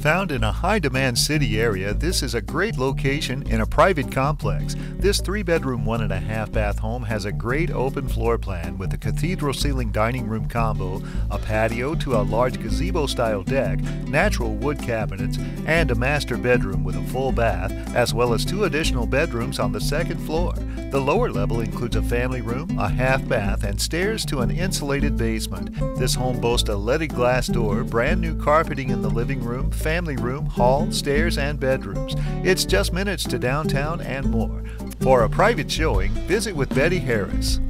Found in a high-demand city area, this is a great location in a private complex. This 3-bedroom, 1.5-bath home has a great open floor plan with a cathedral ceiling dining room combo, a patio to a large gazebo-style deck, natural wood cabinets, and a master bedroom with a full bath, as well as 2 additional bedrooms on the second floor. The lower level includes a family room, a half-bath, and stairs to an insulated basement. This home boasts a leaded glass door, brand-new carpeting in the living room, family room, hall, stairs, and bedrooms. It's just minutes to downtown and more. For a private showing, visit with Betty Harris.